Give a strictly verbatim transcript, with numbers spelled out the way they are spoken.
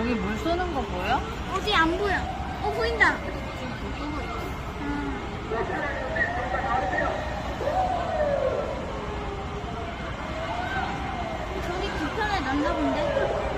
저기 물 쏘는 거 보여? 어디 안 보여. 어, 보인다. 아. 저기 뒤편에 난다 본데?